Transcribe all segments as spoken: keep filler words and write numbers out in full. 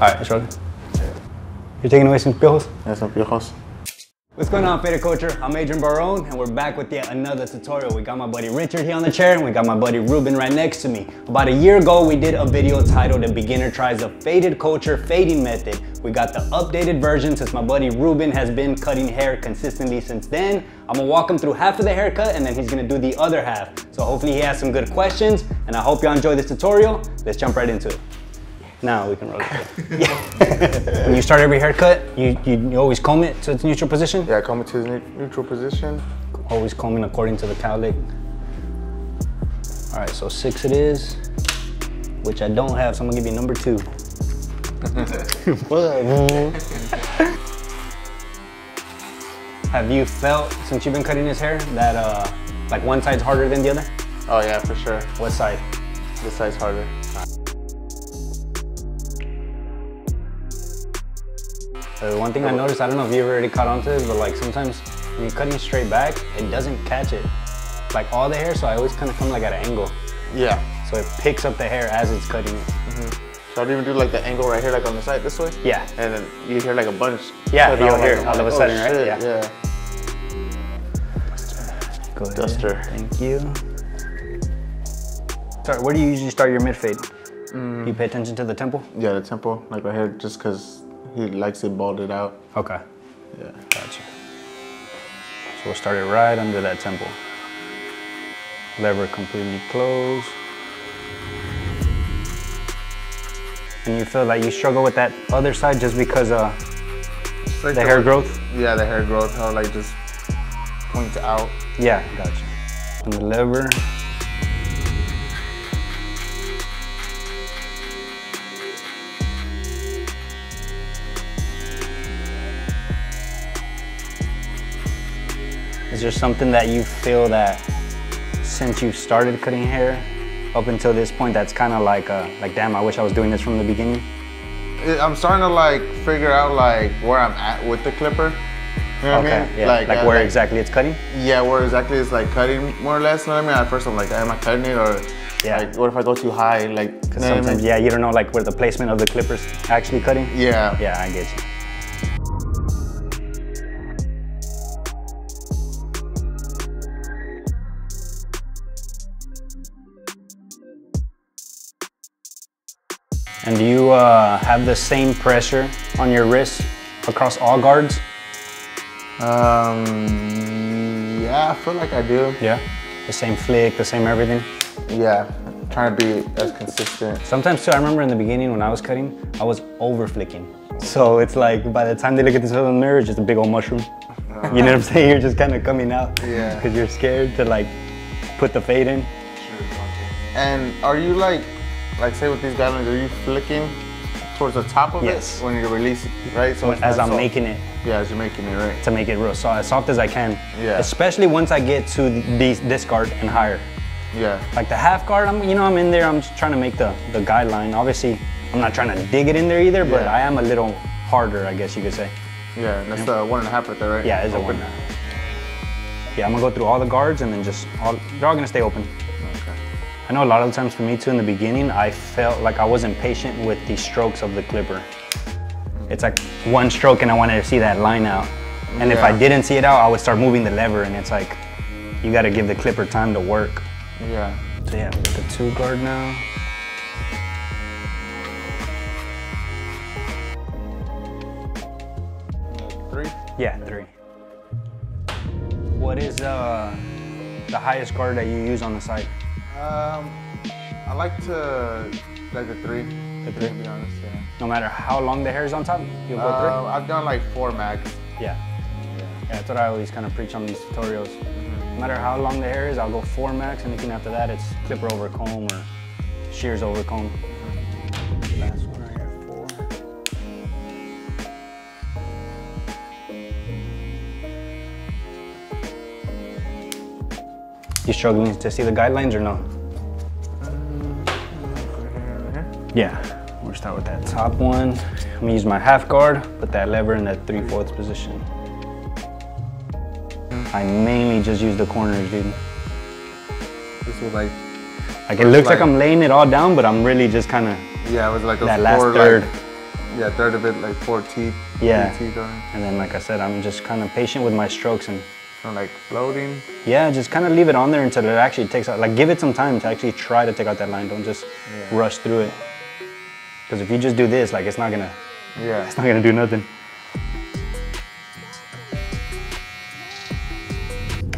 Alright. Richard. You're taking away some pijos? Yeah, some pijos. What's going on, Faded Culture? I'm Adrian Barone, and we're back with yet another tutorial. We got my buddy Richard here on the chair, and we got my buddy Ruben right next to me. About a year ago, we did a video titled "A Beginner Tries the Faded Culture Fading Method." We got the updated version since my buddy Ruben has been cutting hair consistently since then. I'm gonna walk him through half of the haircut, and then he's gonna do the other half. So hopefully he has some good questions, and I hope y'all enjoy this tutorial. Let's jump right into it. Now we can roll it. Yeah. When you start every haircut, you, you, you always comb it to its neutral position? Yeah, I comb it to its neutral position. Always combing according to the cowlick. All right, so six it is, which I don't have, so I'm gonna give you number two. Have you felt, since you've been cutting this hair, that uh, like one side's harder than the other? Oh yeah, for sure. What side? This side's harder. Uh, one thing I noticed, I don't know if you've already caught on to this, but like sometimes when you're cutting straight back, it doesn't catch it. Like all the hair, so I always kind of come like at an angle. Yeah. So it picks up the hair as it's cutting it. Mm-hmm. So I'd even do like the angle right here, like on the side this way. Yeah. And then you hear like a bunch. Yeah, you'll like, hear all of a sudden, oh, right? Yeah. yeah. Go ahead. Duster. Thank you. Sorry, where do you usually start your mid-fade? Mm. Do you pay attention to the temple? Yeah, the temple, like right here, just because he likes it balded out. Okay. Yeah. Gotcha. So we'll start it right under that temple. Lever completely closed. And you feel like you struggle with that other side just because uh, just like the, the hair growth? Yeah, the hair growth, how like just points out. Yeah, gotcha. And the lever. Is there something that you feel that since you started cutting hair up until this point that's kind of like uh, like damn, I wish I was doing this from the beginning? I'm starting to like figure out like where I'm at with the clipper. You know what okay, I mean? Yeah. Like, like uh, where like, exactly it's cutting? Yeah, where exactly it's like cutting more or less. You know what I mean? At first I'm like, am I cutting it or yeah. like what if I go too high? Like because you know sometimes I mean? yeah, you don't know like where the placement of the clipper's actually cutting. Yeah. Yeah, I get you. And do you uh, have the same pressure on your wrist across all guards? Um, yeah, I feel like I do. Yeah? The same flick, the same everything? Yeah, I'm trying to be as consistent. Sometimes too, I remember in the beginning when I was cutting, I was over flicking. So it's like by the time they look at themselves in the mirror, it's just a big old mushroom. Uh-huh. You know what I'm saying? You're just kind of coming out. Yeah. Because you're scared to like put the fade in. And are you like, Like say with these guidelines, are you flicking towards the top of yes. it when you're releasing, right? So when, as I'm soft. making it. Yeah, as you're making it, right? To make it real soft, as soft as I can. Yeah. Especially once I get to these this guard and higher. Yeah. Like the half guard, I'm you know I'm in there. I'm just trying to make the the guideline. Obviously, I'm not trying to dig it in there either, but yeah. I am a little harder, I guess you could say. Yeah, and that's the yeah. uh, one and a half right there, right? Yeah, it's open. a one. Yeah, I'm gonna go through all the guards and then just all, they're all gonna stay open. I know a lot of the times for me too in the beginning, I felt like I wasn't patient with the strokes of the clipper. It's like one stroke and I wanted to see that line out. And yeah. if I didn't see it out, I would start moving the lever and it's like, you gotta give the clipper time to work. Yeah. So yeah, we got the two guard now. Three? Yeah, three. What is uh, the highest guard that you use on the side? Um, I like to, like the three, the three. to be honest, yeah. No matter how long the hair is on top, you'll go uh, through? I've done like four max. Yeah. yeah, yeah, that's what I always kind of preach on these tutorials. Mm-hmm. No matter how long the hair is, I'll go four max, and then after that, it's clipper over comb or shears over comb. Last one right here, four. You struggling to see the guidelines or no? Yeah, we'll start with that top one. I'm gonna use my half guard, put that lever in that three-fourths position. I mainly just use the corners, dude. This was like... Like it looks like, like I'm laying it all down, but I'm really just kind of... Yeah, it was like a that last third. Like, yeah, third of it, like four teeth. Yeah. Three teeth on it. And then, like I said, I'm just kind of patient with my strokes and. Or like floating. Yeah, just kind of leave it on there until it actually takes out. Like, give it some time to actually try to take out that line. Don't just yeah. rush through it. Because if you just do this, like, it's not gonna. Yeah. It's not gonna do nothing.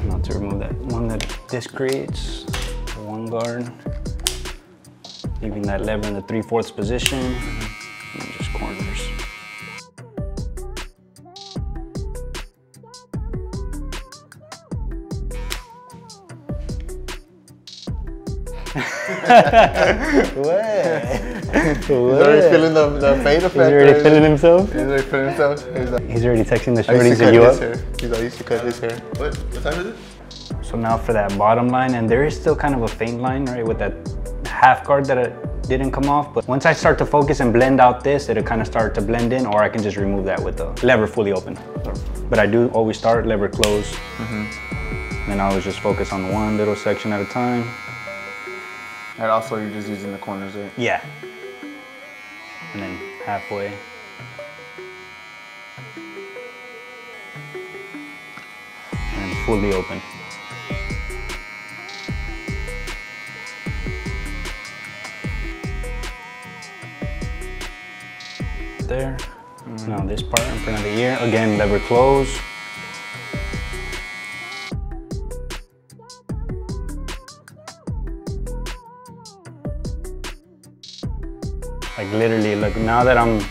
Not to remove that one that this creates. One guard. Leaving that lever in the three-fourths position, mm-hmm. and just corners. What? He's already feeling the, the fade effect. He's already feeling himself? He's already feeling himself. He's, like, he's already texting the shorties to you up. Hair. He's like, I used to cut his hair. What? What time is it? So now for that bottom line, and there is still kind of a faint line, right, with that half guard that it didn't come off, but once I start to focus and blend out this, it'll kind of start to blend in, or I can just remove that with the lever fully open. But I do always start lever closed, mm-hmm. and I always just focus on one little section at a time. And also you're just using the corners, right? Yeah. And then halfway. And then fully open. There. Mm. Now this part in front of the ear. Again, lever close. Like literally, look, now that I'm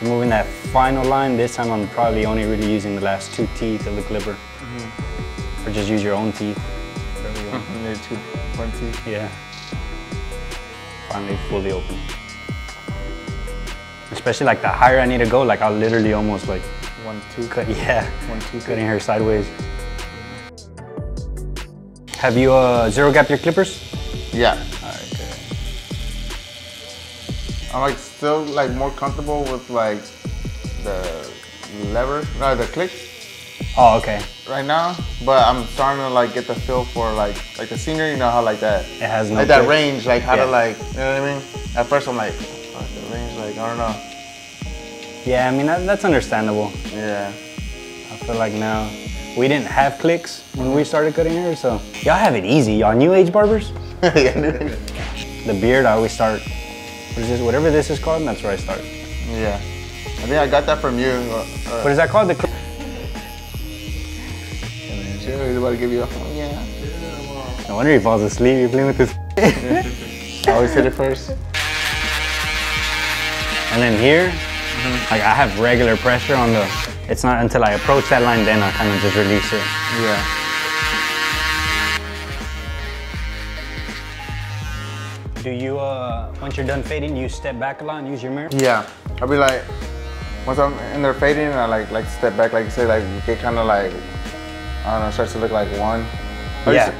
removing that final line, this time I'm probably only really using the last two teeth of the clipper. Mm-hmm. Or just use your own teeth. Your two, one teeth. Yeah. Finally fully open. Especially like the higher I need to go, like I'll literally almost like one two cut. Yeah, one two cutting hair sideways. Have you uh, zero gap your clippers? Yeah. All right, good. I'm like still like more comfortable with like the lever, no the click. Oh, okay. Right now, but I'm starting to like get the feel for like like the scenery. You know how like that it has no like clip. That range, like how yeah. to like you know what I mean. At first I'm like. Like, I don't know. Yeah, I mean, that, that's understandable. Yeah. I feel like now, we didn't have clicks when we started cutting hair, so. Y'all have it easy, y'all new age barbers. Yeah, new age. The beard, I always start, what is this, whatever this is called, that's where I start. Yeah. I think I got that from you. Uh, what is that called? The sure, he's about to give you a phone. Yeah. No wonder he falls asleep, you're playing with this. I always hit it first. And then here, mm-hmm. like I have regular pressure on the, it's not until I approach that line, then I kind of just release it. Yeah. Do you, uh, once you're done fading, you step back a lot and use your mirror? Yeah, I'll be like, once I'm in there fading, I like like step back, like you say, like it kind of like, I don't know, it starts to look like one. Or yeah.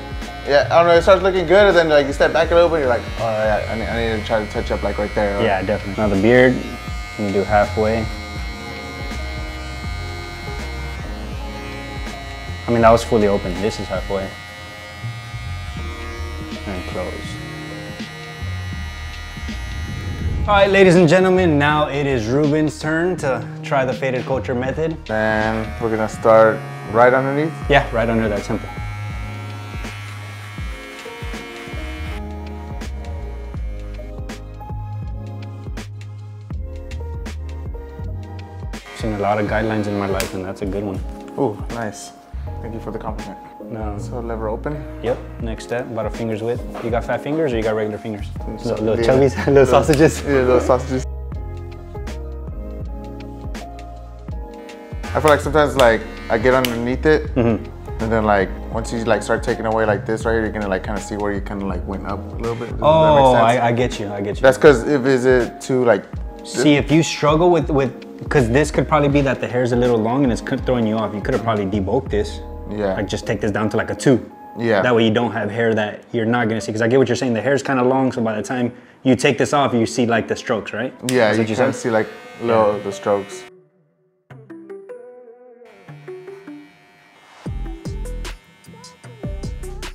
Yeah, I don't know, it starts looking good, and then like you step back a little bit, you're like, all right, I need, I need to try to touch up like right there. Or... Yeah, definitely. Now the beard, you do halfway. I mean, that was fully open. This is halfway. And close. All right, ladies and gentlemen, now it is Ruben's turn to try the Faded Culture method. And we're gonna start right underneath? Yeah, right under that temple. A lot of guidelines in my life, and that's a good one. Oh, nice. Thank you for the compliment. No. So lever open. Yep. Next step, about a finger's width. You got fat fingers or you got regular fingers? Little, little chubbies, little, little sausages. Yeah, little sausages. I feel like sometimes like I get underneath it, mm-hmm. and then like once you like start taking away like this right here, you're gonna like kind of see where you kind of like went up a little bit. Does oh, that make sense? I, I get you. I get you. That's because if is it too like. See if you struggle with with. Because this could probably be that the hair's a little long and it's throwing you off. You could have probably debulked this. Yeah. Like just take this down to like a two. Yeah. That way you don't have hair that you're not going to see. Because I get what you're saying. The hair's kind of long. So by the time you take this off, you see like the strokes, right? Yeah, you, you can see like little yeah. the strokes.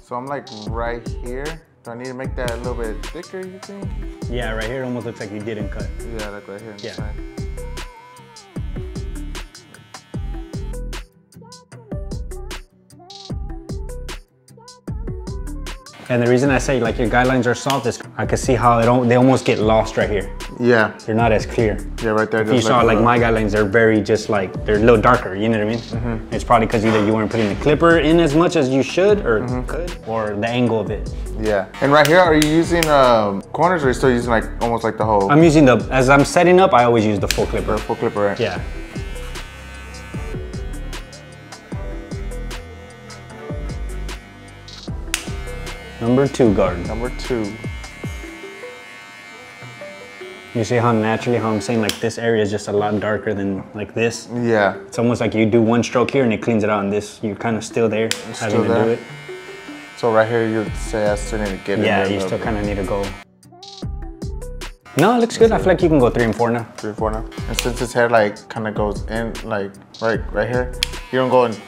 So I'm like right here. So I need to make that a little bit thicker, you think? Yeah, right here it almost looks like you didn't cut. Yeah, like right here. Yeah. And the reason I say like your guidelines are soft is I can see how they don't they almost get lost right here. Yeah. They're not as clear. Yeah, right there. If you saw like my guidelines, they're very just like, they're a little darker, you know what I mean? Mm-hmm. It's probably because either you weren't putting the clipper in as much as you should or mm-hmm. could, or the angle of it. Yeah. And right here, are you using um, corners or are you still using like almost like the whole? I'm using the, as I'm setting up, I always use the full clipper. The full clipper, right? Yeah. Number two guard. Number two. You see how naturally, how I'm saying like this area is just a lot darker than like this? Yeah. It's almost like you do one stroke here and it cleans it out, and this, you're kind of still there it's having still to there. do it. So right here you'd say I still need to get yeah, in Yeah, you still kind of need to go. No, it looks good. I feel like you can go three and four now. Three and four now. And since his hair like kind of goes in like right, right here, you don't go and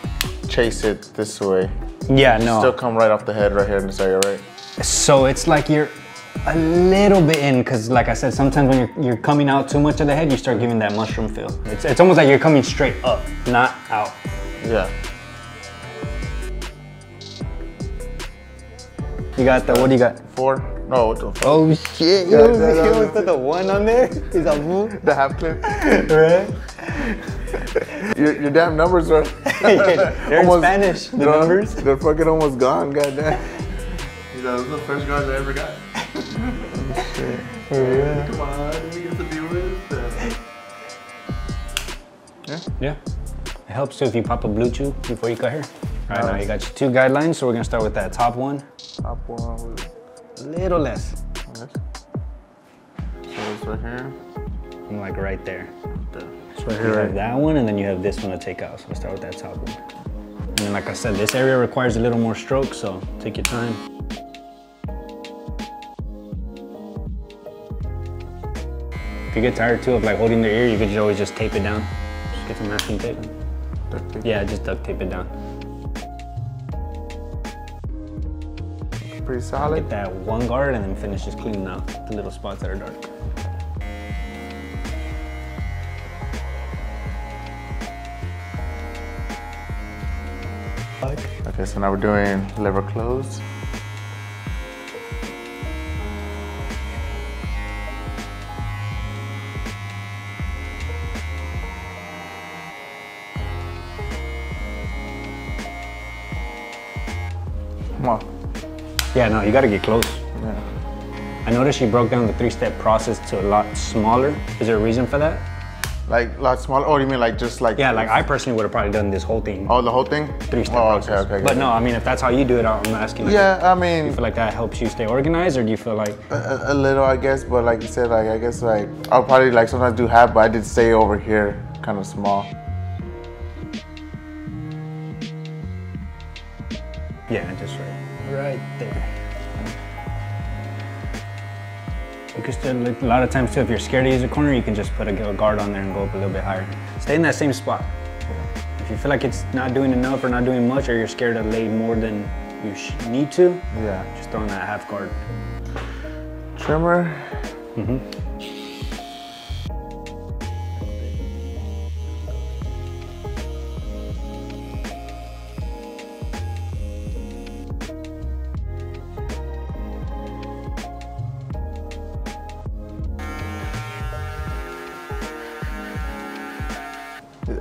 chase it this way. Yeah, no. Still come right off the head right here in this area, right? So it's like you're a little bit in, because like I said, sometimes when you're, you're coming out too much of the head, you start giving that mushroom feel. It's, it's almost like you're coming straight up, not out. Yeah. You got the, what do you got? Four. No, what the fuck? Oh shit, you yeah, know that, that, that, that. the one on there? He's like, woo. The half clip. Right? your, your damn numbers are... They're almost, in Spanish, the they're, numbers. They're fucking almost gone, goddamn. You know, those are the first guys I ever got. Yeah. Come on, we get to deal with it. Yeah. Yeah. It helps too if you pop a blue chew before you cut hair. All right, now you got your two guidelines, so we're gonna start with that top one. Top one with a little less. Yes. So it's right here. I'm like right there. Right there. So right here, you right. have that one, and then you have this one to take out. So we'll start with that top one. And then like I said, this area requires a little more stroke, so take your time. If you get tired too of like holding their ear, you could always just tape it down. Just get some masking tape. Duct tape. Yeah, just duct tape it down. Pretty solid. Get that one guard and then finish just cleaning out the little spots that are dark. Okay, so now we're doing lever close. Come on. Yeah, no, you gotta get close. Yeah. I noticed you broke down the three-step process to a lot smaller. Is there a reason for that? Like a lot smaller? Oh, you mean like just like? Yeah, like I personally would have probably done this whole thing. Oh, the whole thing? Three-step oh, okay, process. Okay, but no, I mean, if that's how you do it, I'm asking. Yeah, like, I mean. Do you feel like that helps you stay organized, or do you feel like? A, a little, I guess, but like you said, like I guess like, I'll probably like sometimes do half, but I did stay over here, kind of small. Yeah, just right. Right there. You can still, a lot of times too, if you're scared to use a corner, you can just put a guard on there and go up a little bit higher. Stay in that same spot. If you feel like it's not doing enough or not doing much, or you're scared to lay more than you sh need to, yeah, just throw in that half guard. Trimmer. Mm-hmm.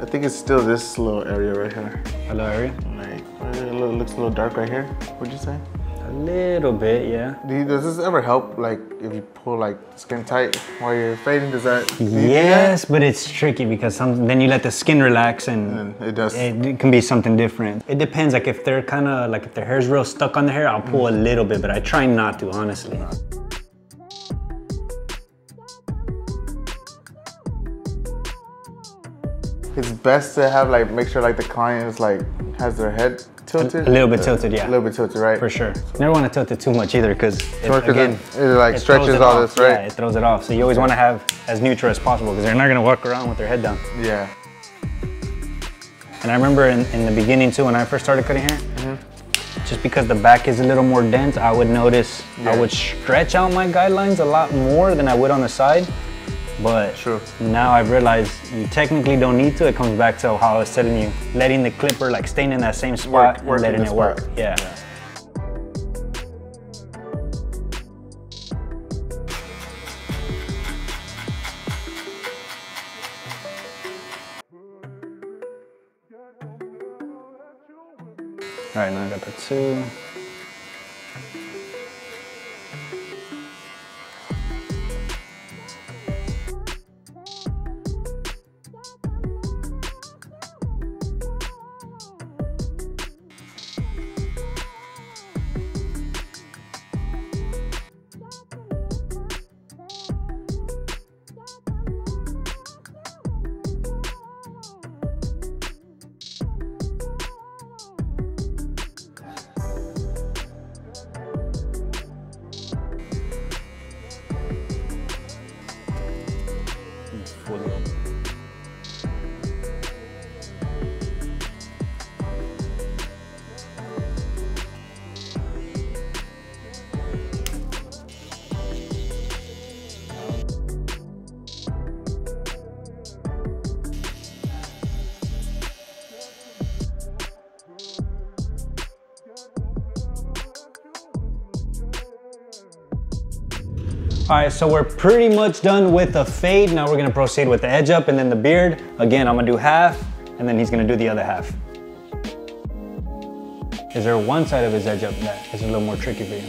I think it's still this little area right here. A little area? Like, it looks a little dark right here, would you say? A little bit, yeah. Do you, does this ever help, like, if you pull, like, skin tight while you're fading? Does that... Do yes, that? But it's tricky because some, then you let the skin relax and... and it does. It, it can be something different. It depends, like, if they're kind of, like, if their hair's real stuck on the hair, I'll pull mm. a little bit, but I try not to, honestly. No. It's best to have like make sure like the client is like has their head tilted. A little bit tilted, yeah. A little bit tilted, right? For sure. Never want to tilt it too much either, because again, it like it stretches it all off. This, right? Yeah, it throws it off. So you always want to have as neutral as possible, because they're not gonna walk around with their head down. Yeah. And I remember in, in the beginning too, when I first started cutting hair, mm-hmm. just because the back is a little more dense, I would notice yeah. I would stretch out my guidelines a lot more than I would on the side. But True. now I've realized you technically don't need to. It comes back to how I was telling you, letting the clipper like staying in that same spot work, and letting it spot. work. Yeah. yeah. Alright, now I got the two. All right, so we're pretty much done with the fade. Now we're gonna proceed with the edge up and then the beard. Again, I'm gonna do half, and then he's gonna do the other half. Is there one side of his edge up that is a little more tricky for you?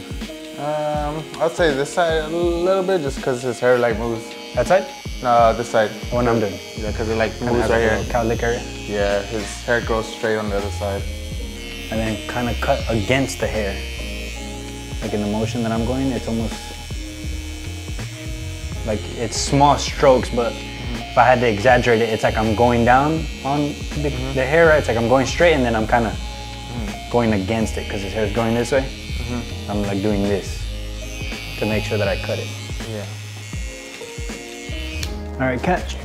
Um, I'd say this side a little bit, just because his hair like moves. That side? No, this side. The one I'm doing. Yeah, because it like moves right here. Cowlick area. Yeah, his hair grows straight on the other side. And then kind of cut against the hair. Like in the motion that I'm going, it's almost like it's small strokes, but if I had to exaggerate it, it's like I'm going down on the, mm-hmm. the hair, right? It's like I'm going straight and then I'm kind of mm. going against it because his hair's going this way. Mm-hmm. I'm like doing this to make sure that I cut it. Yeah. All right, catch.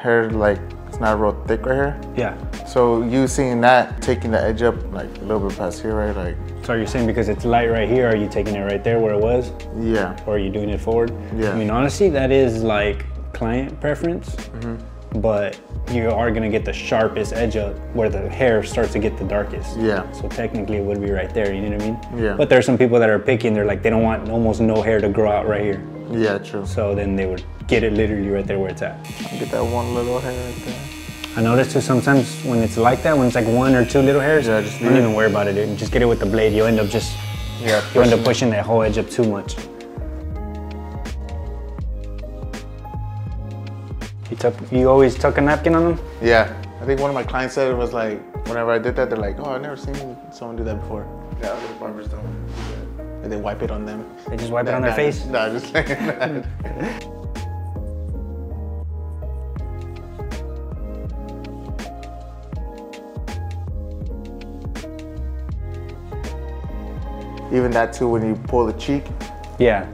Hair like it's not real thick right here. Yeah. So you seeing that, taking the edge up like a little bit past here, right? Like. So you're saying because it's light right here, are you taking it right there where it was? Yeah. Or are you doing it forward? Yeah. I mean, honestly, that is like client preference, mm-hmm. but you are gonna get the sharpest edge up where the hair starts to get the darkest. Yeah. So technically it would be right there, you know what I mean? Yeah. But there's some people that are picking, they're like, they don't want almost no hair to grow out right here. Yeah, true. So then they would get it literally right there where it's at. Get that one little hair right there. I notice too sometimes when it's like that, when it's like one or two little hairs, yeah, just don't even worry about it, dude. Just get it with the blade. You'll end up just, yeah, you'll end up pushing it. That whole edge up too much. You, tuck, you always tuck a napkin on them? Yeah. I think one of my clients said it was like, whenever I did that, they're like, oh, I've never seen someone do that before. Yeah, the barbers don't do that. And they wipe it on them. They just wipe that, it on that, their face? No, just like that. Even that too, when you pull the cheek. Yeah.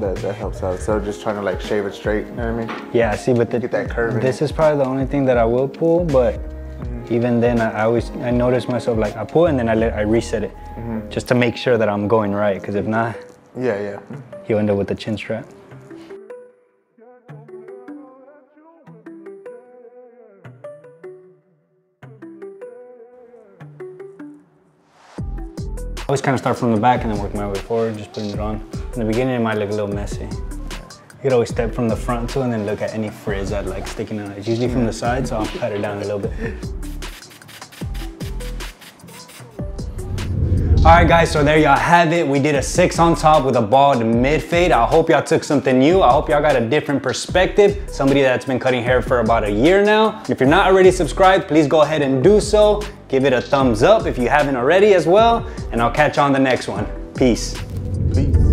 That, that helps out. So just trying to like shave it straight, you know what I mean? Yeah, see, but the, get that curve this in. Is probably the only thing that I will pull, but mm-hmm. even then I, I always, I notice myself like I pull and then I, let, I reset it mm-hmm. just to make sure that I'm going right. Cause if not, yeah, yeah. you'll end up with the chin strap. I always kind of start from the back and then work my way forward, just putting it on. In the beginning, it might look a little messy. You could always step from the front too and then look at any frizz I'd like sticking out. It's usually from the side, so I'll pat it down a little bit. All right, guys, so there y'all have it. We did a six on top with a bald mid-fade. I hope y'all took something new. I hope y'all got a different perspective. Somebody that's been cutting hair for about a year now. If you're not already subscribed, please go ahead and do so. Give it a thumbs up if you haven't already as well, and I'll catch you on the next one. Peace. Peace.